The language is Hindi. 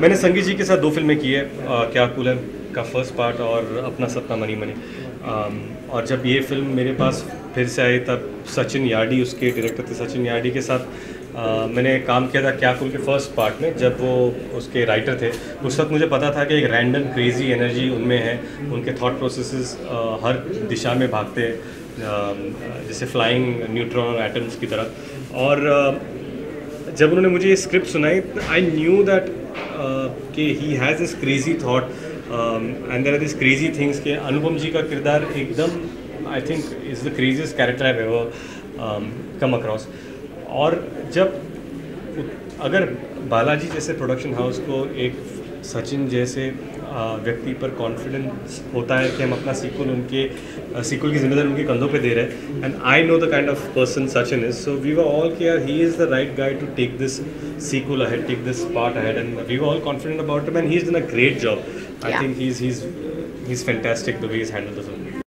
मैंने संगीत जी के साथ दो फिल्में की है, क्या कूल है का फर्स्ट पार्ट और अपना सपना मनी मनी। और जब ये फिल्म मेरे पास फिर से आई तब सचिन यार्डी उसके डायरेक्टर थे, सचिन यार्डी के साथ मैंने काम किया था क्या कूल के फर्स्ट पार्ट में। जब वो उसके राइटर थे उस वक्त मुझे पता था कि एक रैंडम क्रेजी एनर्जी उनमें है, उनके थॉट प्रोसेसेस हर दिशा में भागते हैं जैसे फ्लाइंग न्यूट्रॉन एटम्स की तरह। और जब उन्होंने मुझे ये स्क्रिप्ट सुनाई आई न्यू दैट कि he has this crazy thought and there are this crazy things के अनुपम जी का किरदार एकदम I think is the craziest character I have ever come across. और जब अगर बालाजी जैसे प्रोडक्शन हाउस को एक सचिन जैसे व्यक्ति पर कॉन्फिडेंस होता है कि हम अपना सीक्वल उनके सीक्वल की जिम्मेदारी उनके कंधों पे दे रहे हैं, and I know the kind of person Sachin is. So we were all clear he is the right guy to take this sequel ahead, take this part ahead, and we were all confident about him, and he's done a great job. Yeah. I think he's fantastic the way he's handled the film.